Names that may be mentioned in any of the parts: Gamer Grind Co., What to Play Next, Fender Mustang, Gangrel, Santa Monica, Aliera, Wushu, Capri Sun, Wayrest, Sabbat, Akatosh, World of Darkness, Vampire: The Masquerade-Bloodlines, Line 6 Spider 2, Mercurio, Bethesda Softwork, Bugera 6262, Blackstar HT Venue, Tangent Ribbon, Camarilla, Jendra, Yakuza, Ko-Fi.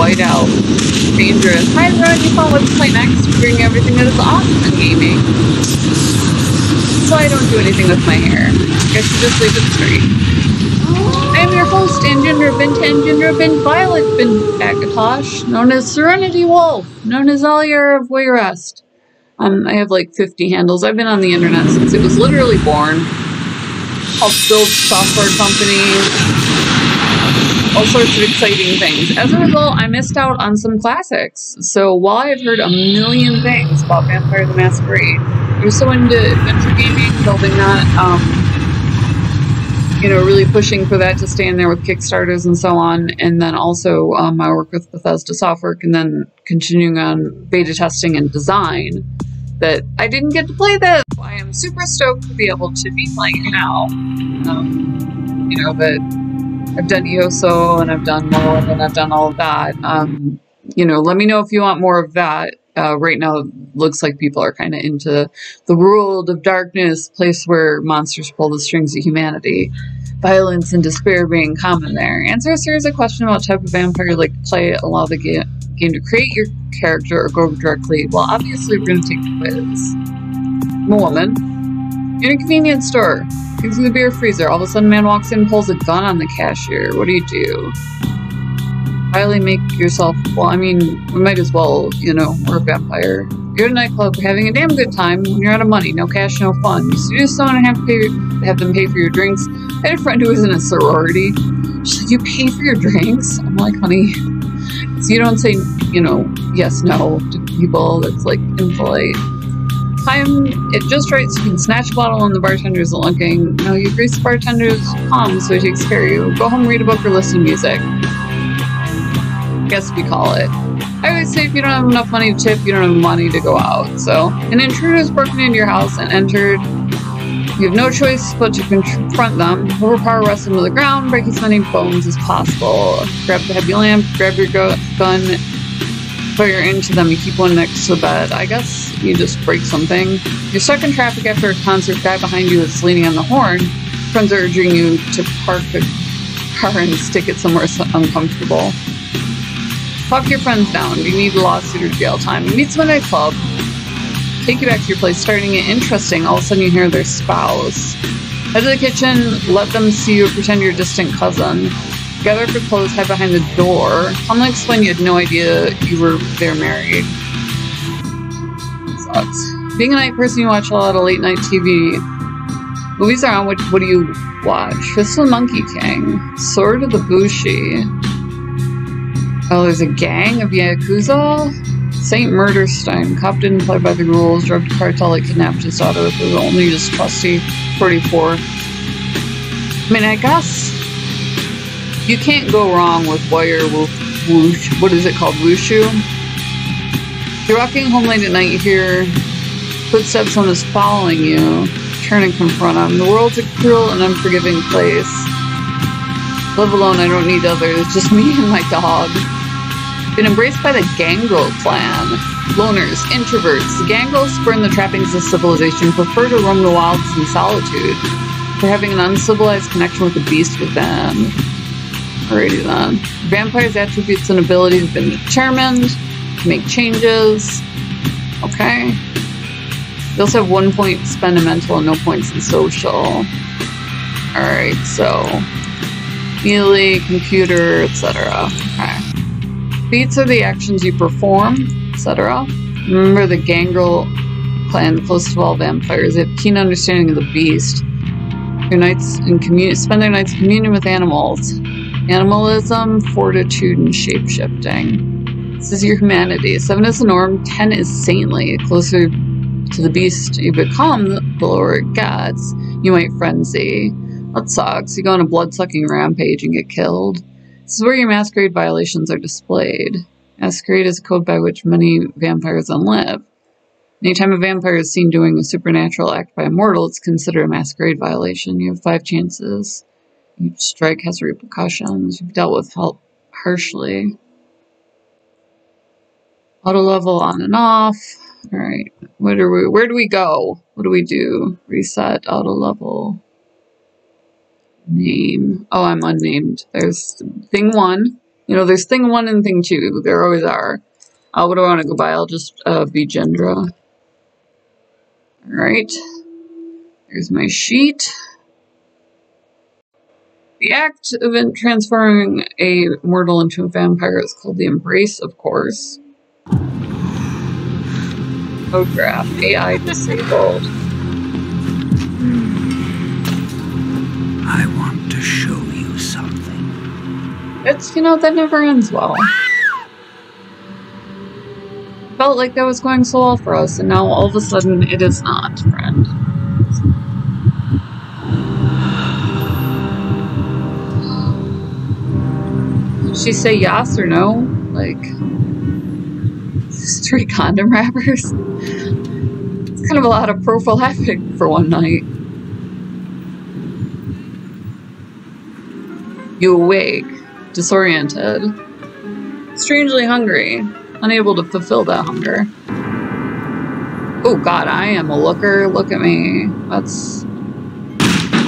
whiteout. Dangerous. Hi everyone, you follow What to Play Next. We bring everything that is awesome in gaming. So I don't do anything with my hair. I should just leave it straight. I am your host, Tangent Ribbon, Violet Bin Akatosh, known as Serenity Wolf, known as Aliera of Wayrest. I have like 50 handles. I've been on the internet since it was literally born. Helped build software companies, all sorts of exciting things. As a result, I missed out on some classics. So while I've heard a million things about Vampire the Masquerade, I was so into adventure gaming, building that, really pushing for that to stay in there with Kickstarters and so on, and then also my work with Bethesda Softwork, and then continuing on beta testing and design, that I didn't get to play this. I am super stoked to be able to be playing now. That I've done EOSO, and I've done Mold, and I've done all of that. Let me know if you want more of that. Right now, it looks like people are kind of into the World of Darkness, place where monsters pull the strings of humanity. Violence and despair being common there. Answer a series of questions about type of vampire you like to play. Allow the game to create your character or go directly. Well, obviously, we're going to take the quiz. I'm a woman. In a convenience store. Things in the beer freezer. All of a sudden, a man walks in and pulls a gun on the cashier. What do you do? Highly make yourself, well, I mean, we might as well, we're a vampire. You're at a nightclub, we're having a damn good time when you're out of money. No cash, no fun. You seduce someone and have them pay for your drinks. I had a friend who was in a sorority. She's like, you pay for your drinks? I'm like, honey, so you don't say, yes, no to people. That's like impolite. Time it just right so you can snatch a bottle when the bartender isn't looking. No, you grease the bartender's palm so he takes care of you. Go home, read a book, or listen to music. Guess we call it. I always say if you don't have enough money to tip, you don't have money to go out. So, an intruder has broken into your house and entered. You have no choice but to confront them, overpower, wrestle to the ground, break as many bones as possible. Grab the heavy lamp, grab your gun, fire into them, you keep one next to the bed. I guess you just break something. You're stuck in traffic after a concert, guy behind you is leaning on the horn. Friends are urging you to park the car and stick it somewhere uncomfortable. Talk your friends down. You need a lawsuit or jail time. You meet someone at a club. Take you back to your place, starting it interesting. All of a sudden, you hear their spouse. Head to the kitchen. Let them see you or pretend you're a distant cousin. Gather up your clothes. Hide behind the door. Come and explain you had no idea you were there married. Sucks. Being a night person, you watch a lot of late night TV. Movies are on. What do you watch? Fist of the Monkey King. Sword of the Bushi. Oh, there's a gang of Yakuza? Saint Murderstein. Cop didn't play by the rules. Drugged cartel that kidnapped his daughter with his only just trusty 44. I mean, I guess you can't go wrong with Warrior Wolf. What is it called? Wushu? You're walking home late at night, you hear footsteps on us following you. Turn and confront him. The world's a cruel and unforgiving place. Live alone, I don't need others. Just me and my dog. Been embraced by the Gangrel clan. Loners, introverts, the Gangrel spurn the trappings of civilization, prefer to roam the wilds in solitude. They're having an uncivilized connection with the beast within. Alrighty then. Vampires' attributes and abilities have been determined. Make changes. Okay. They also have 1 point spent in mental and no points in social. Alright, so melee, computer, etc. Okay. Beats are the actions you perform, etc. Remember the Gangrel clan, the closest of all vampires. They have keen understanding of the beast. Spend their nights in communion with animals. Animalism, fortitude, and shape-shifting. This is your humanity. 7 is the norm, 10 is saintly. The closer to the beast you become, the lower it gets. You might frenzy. That sucks. You go on a blood-sucking rampage and get killed. This is where your masquerade violations are displayed. Masquerade is a code by which many vampires live. Anytime a vampire is seen doing a supernatural act by a mortal, it's considered a masquerade violation. You have 5 chances. Each strike has repercussions. You've dealt with help harshly. Auto level on and off. Alright, where do we go? What do we do? Reset, auto level. Name. Oh, I'm unnamed. There's thing 1. You know, there's thing one and thing two. There always are. What do I want to go by? I'll just be Jendra. Alright. There's my sheet. The act of transforming a mortal into a vampire is called the embrace, of course. Photograph AI disabled. I want to show you something. It's, you know, that never ends well. Felt like that was going so well for us, and now all of a sudden it is not, friend. She say yes or no? Like, three condom wrappers? It's kind of a lot of prophylactic for one night. You awake, disoriented, strangely hungry, unable to fulfill that hunger. Oh god, I am a looker, look at me. That's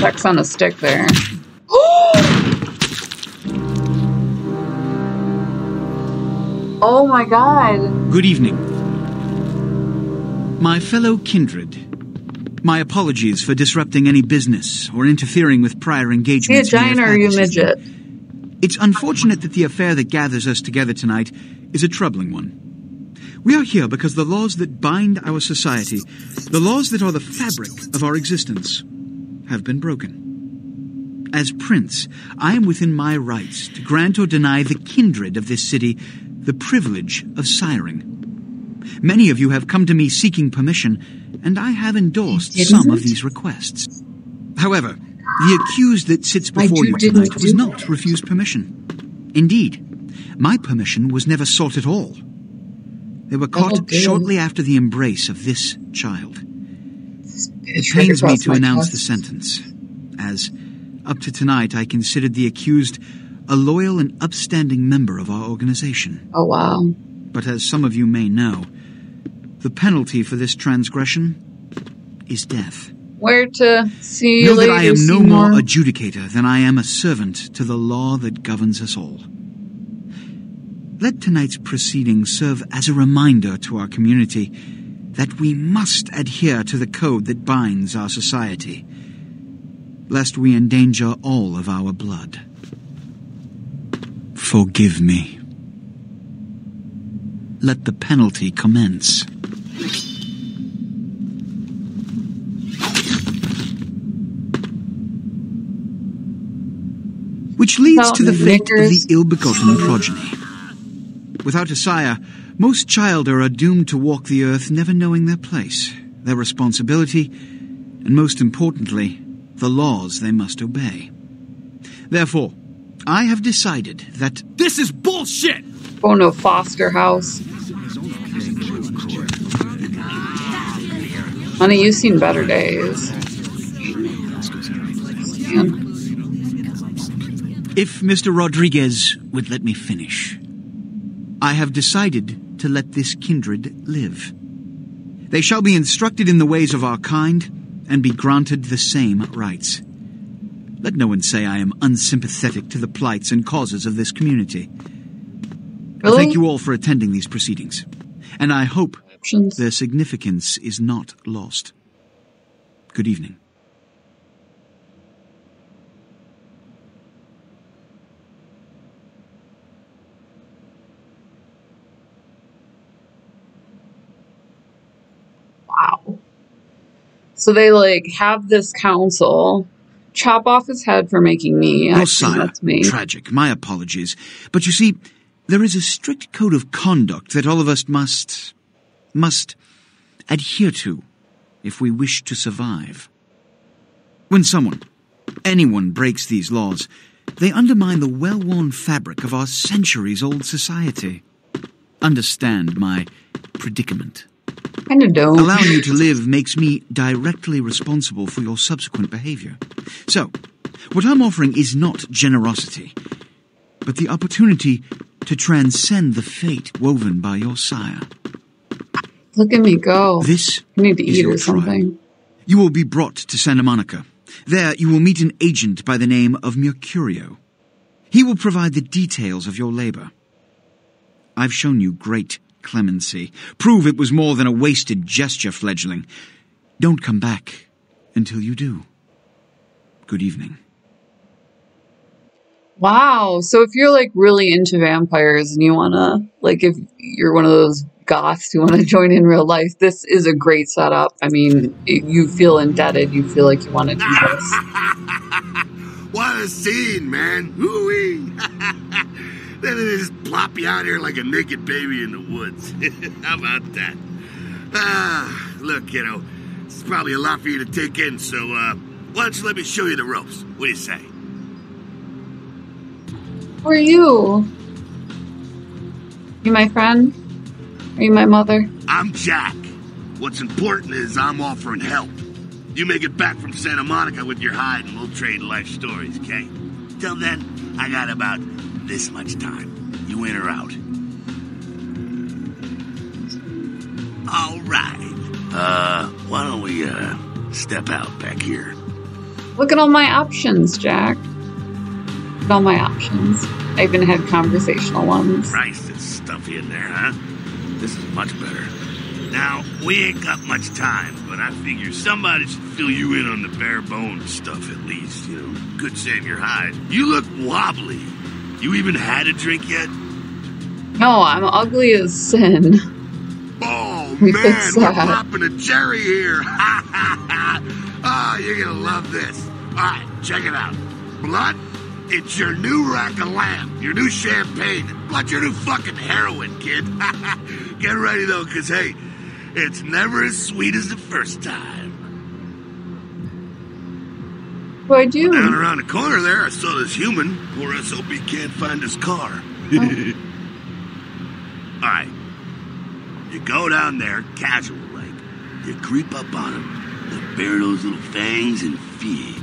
sex on a stick there. Oh my god. Good evening. My fellow kindred, my apologies for disrupting any business or interfering with prior engagements. Is he a giant or you midget? It's unfortunate that the affair that gathers us together tonight is a troubling one. We are here because the laws that bind our society, the laws that are the fabric of our existence, have been broken. As prince, I am within my rights to grant or deny the kindred of this city the privilege of siring. Many of you have come to me seeking permission, and I have endorsed some of these requests. However, the accused that sits before you tonight was not refused permission. Indeed, my permission was never sought at all. They were caught shortly after the embrace of this child. It pains me to announce the sentence, as up to tonight I considered the accused a loyal and upstanding member of our organization. Oh, wow. But as some of you may know, the penalty for this transgression is death. Where to see you later, Seymour. Know that I am no more adjudicator than I am a servant to the law that governs us all. Let tonight's proceedings serve as a reminder to our community that we must adhere to the code that binds our society, lest we endanger all of our blood. Forgive me. Let the penalty commence. Which leads to the fate of the ill-begotten progeny. Without a sire, most children are doomed to walk the earth never knowing their place, their responsibility, and most importantly, the laws they must obey. Therefore, I have decided that this is bullshit. Oh no, foster house. Honey, you've seen better days. Man. If Mr. Rodriguez would let me finish, I have decided to let this kindred live. They shall be instructed in the ways of our kind and be granted the same rights. Let no one say I am unsympathetic to the plights and causes of this community. Really? I thank you all for attending these proceedings, and I hope their significance is not lost. Good evening. Wow. So they, like, have this council. Chop off his head for making me. I think that's me. Tragic. My apologies. But you see, there is a strict code of conduct that all of us must adhere to if we wish to survive. When anyone breaks these laws, they undermine the well-worn fabric of our centuries-old society. Understand my predicament. Kinda don't. Allowing you to live makes me directly responsible for your subsequent behavior. So, what I'm offering is not generosity, but the opportunity to transcend the fate woven by your sire. Look at me go. This I need to eat or something. You will be brought to Santa Monica. There, you will meet an agent by the name of Mercurio. He will provide the details of your labor. I've shown you great clemency. Prove it was more than a wasted gesture, fledgling. Don't come back until you do. Good evening. Wow. So if you're like really into vampires and you want to, like, if you're one of those goths who want to join in real life, this is a great setup. I mean, you feel indebted. You feel like you want to do this. What a scene, man. Woo-wee. Then they just plop you out here like a naked baby in the woods. How about that? Ah, look, you know, it's probably a lot for you to take in, so why don't you let me show you the ropes? What do you say? Who are you? You my friend? Are you my mother? I'm Jack. What's important is I'm offering help. You make it back from Santa Monica with your hide and we'll trade life stories, okay? Till then, I got about this much time. You in or out? All right. Why don't we, step out back here? Look at all my options, Jack. Look at all my options. I even had conversational ones. Rice is stuffy in there, huh? This is much better. Now, we ain't got much time, but I figure somebody should fill you in on the bare bones stuff at least, you know. Could save your hide. You look wobbly. You even had a drink yet? No, I'm ugly as sin. Oh, we man, we're popping a Jerry here. Ha, ha, ha. Oh, you're gonna love this. All right, check it out. Blood, it's your new rack of lamb, your new champagne, and blood, your new fucking heroin, kid. Get ready, though, because, hey, it's never as sweet as the first time. What do I do? Down around the corner there, I saw this human. Poor SOB can't find his car. Oh. All right. You go down there, casual, like. You creep up on him. You bear those little fangs and feed.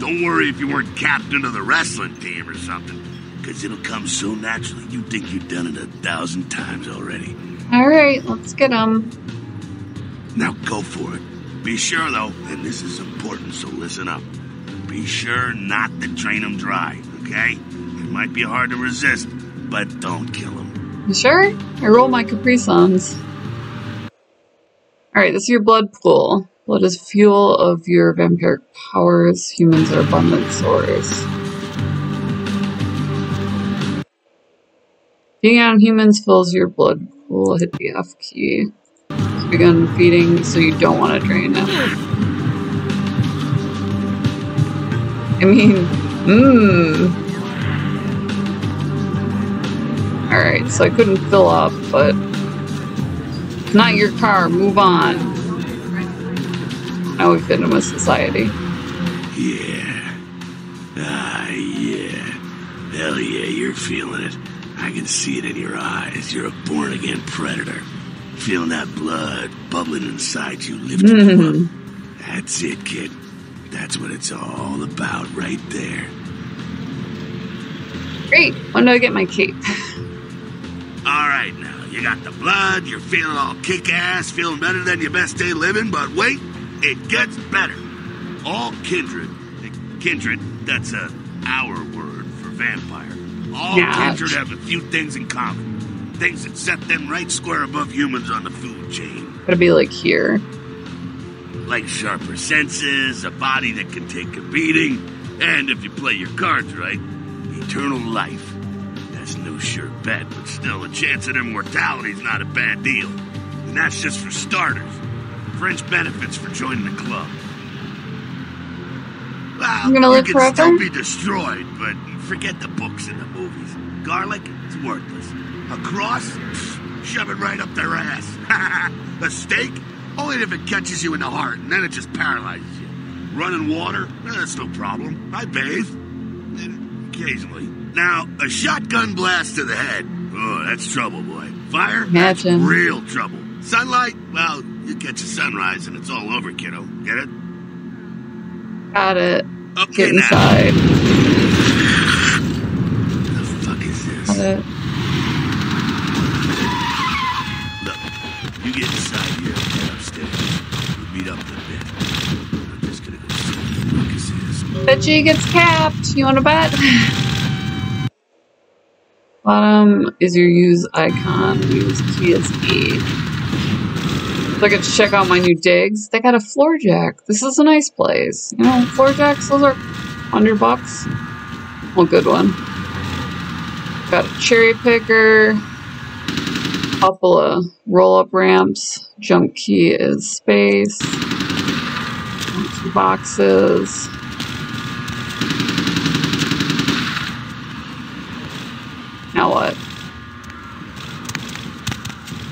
Don't worry if you weren't captain of the wrestling team or something, because it'll come so naturally you think you've done it 1,000 times already. All right, let's get them. Now go for it. Be sure, though, and this is important, so listen up. Be sure not to drain them dry, okay? It might be hard to resist, but don't kill them. You sure? I roll my Capri Suns. All right, this is your blood pool. Blood is fuel of your vampiric powers. Humans are abundant source. Feeding on humans fills your blood pool. Hit the F key. It's begun feeding, so you don't want to drain it. I mean, Alright, so I couldn't fill up, but it's not your car. Move on. Now we fit in with society. Yeah. Ah, yeah. Hell yeah, you're feeling it. I can see it in your eyes. You're a born-again predator. Feeling that blood bubbling inside you, lifting you up. That's it, kid. That's what it's all about right there. Great. When do I get my cape? All right, now. You got the blood. You're feeling all kick-ass, feeling better than your best day living. But wait, it gets better. All kindred. Kindred, that's our word for vampire. All kindred have a few things in common. Things that set them right square above humans on the food chain. Gotta be like here. Like sharper senses, a body that can take a beating, and if you play your cards right, eternal life. That's no sure bet, but still a chance at immortality is not a bad deal. And that's just for starters. Fringe benefits for joining the club. Well, you can forever? Still be destroyed, but forget the books and the movies. Garlic, it's worthless. A cross, pff, shove it right up their ass. A steak, only if it catches you in the heart, and then it just paralyzes you. Running water, that's no problem. I bathe, occasionally. Now, a shotgun blast to the head. Oh, that's trouble, boy. Fire, that's real trouble. Sunlight, well, you catch a sunrise and it's all over, kiddo. Get it? Got it. Okay, get inside. What the fuck is this? Got it. Look, you get inside here and get upstairs. We'll meet up in a bit. I'm just gonna go see what the fuck this is. Bet you gets capped. You wanna bet? Bottom is your use icon. Use key as E. So I get to check out my new digs. They got a floor jack. This is a nice place. You know, floor jacks, those are $100. Well, good one. Got a cherry picker. Couple of roll-up ramps. Jump key is space. 2 boxes. Now what?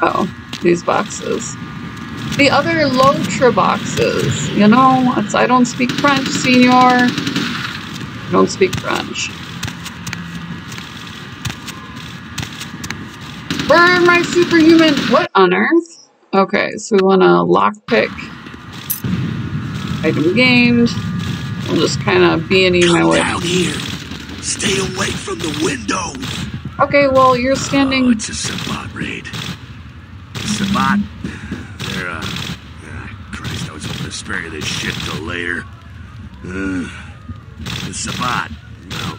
Oh, these boxes. The other Lotra boxes. You know, it's, I don't speak French, senor. I don't speak French. Burn my superhuman. What on earth? Okay, so we want to lockpick. Item gained. I'll just kind of B&E my way. Down here. Stay away from the window. Okay, well, you're standing. Oh, it's a Sabbat raid. Sabbat. Christ, I was hoping to spare you this shit till later. The Sabbat. No.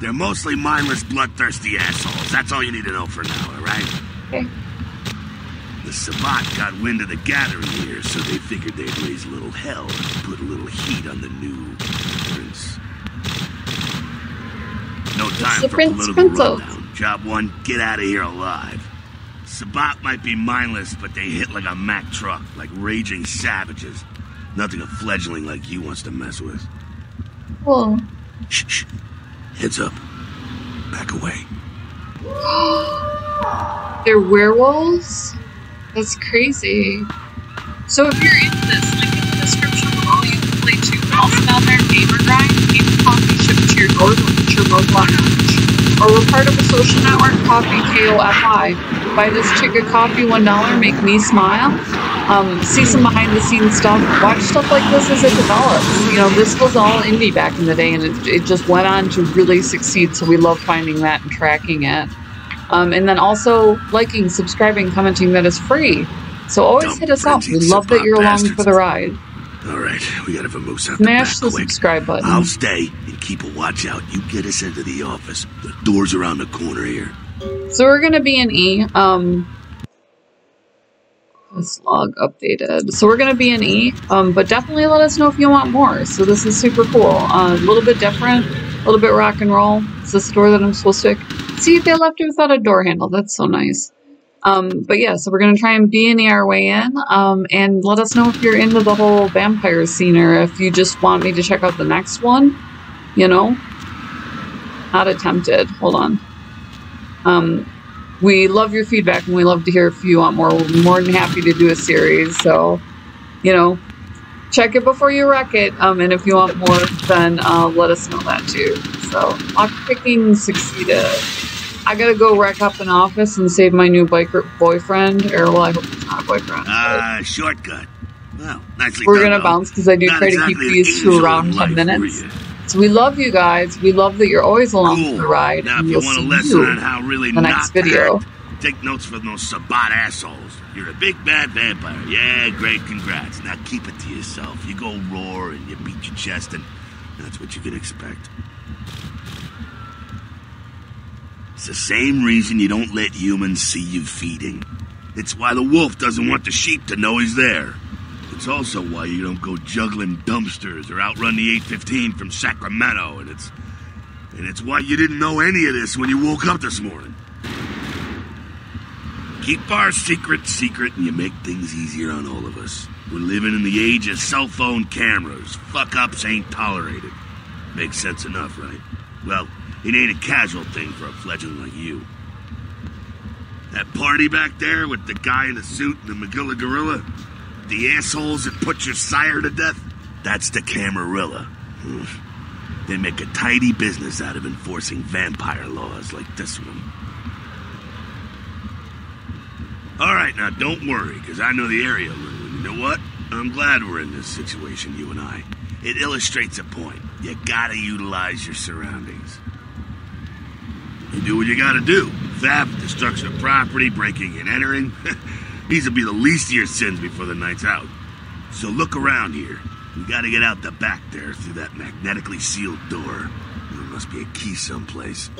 They're mostly mindless, bloodthirsty assholes. That's all you need to know for now, alright? Okay. The Sabbat got wind of the gathering here, so they figured they'd raise a little hell and put a little heat on the new prince. No time for political rundown. Job one, get out of here alive. Sabbat might be mindless, but they hit like a Mack truck, like raging savages. Nothing a fledgling like you wants to mess with. Whoa. Shh, shh. Heads up. Back away. They're werewolves? That's crazy. So if you're into this, link in the description below, you can play 2 also down there, Gamer Grind, Game Coffee, Ship to Your Door, to your mobile lounge. Or we're part of a social network, Ko-Fi, K-O-F-I. Buy this chick a coffee, $1, make me smile. See some behind-the-scenes stuff, watch stuff like this as it develops. You know, this was all indie back in the day, and it just went on to really succeed, so we love finding that and tracking it. And then also liking, subscribing, commenting, that is free. So always hit us up. We love that you're along for the ride. All right, we gotta vamoose out the back quick. Smash the subscribe button. I'll stay and keep a watch out. You get us into the office. The door's around the corner here. So we're gonna be in E. This log updated. So we're gonna be in E. But definitely let us know if you want more. So this is super cool. A little bit different. A little bit rock and roll. Is this the door that I'm supposed to pick? See, they left it without a door handle. That's so nice. But yeah, so we're going to try and B&E our way in. And let us know if you're into the whole vampire scene or if you just want me to check out the next one. You know? Not attempted. Hold on. We love your feedback and we love to hear if you want more. We'll be more than happy to do a series. So, you know, check it before you wreck it, and if you want more, then let us know that too. So, lockpicking succeeded. I gotta go wreck up an office and save my new biker boyfriend, or well, I hope it's not a boyfriend. Shortcut. Well, nicely we're gonna bounce because I do try to keep these 2 around 10 minutes. So we love you guys. We love that you're always along for the ride. Now, and if you want a lesson on how really not next video. Take notes for those Sabbat assholes. You're a big bad vampire. Yeah, great, congrats. Now keep it to yourself. You go roar and you beat your chest, and that's what you can expect. It's the same reason you don't let humans see you feeding. It's why the wolf doesn't want the sheep to know he's there. It's also why you don't go juggling dumpsters or outrun the 815 from Sacramento, and it's why you didn't know any of this when you woke up this morning. Keep our secret secret, and you make things easier on all of us. We're living in the age of cell phone cameras. Fuck-ups ain't tolerated. Makes sense enough, right? Well, it ain't a casual thing for a fledgling like you. That party back there with the guy in the suit and the McGilla gorilla, the assholes that put your sire to death, that's the Camarilla. They make a tidy business out of enforcing vampire laws like this one. All right, now, don't worry, because I know the area a little. You know what? I'm glad we're in this situation, you and I. It illustrates a point. You gotta utilize your surroundings. You do what you gotta do. Theft, destruction of property, breaking and entering. These'll be the least of your sins before the night's out. So look around here. We gotta get out the back there through that magnetically sealed door. must be a key someplace.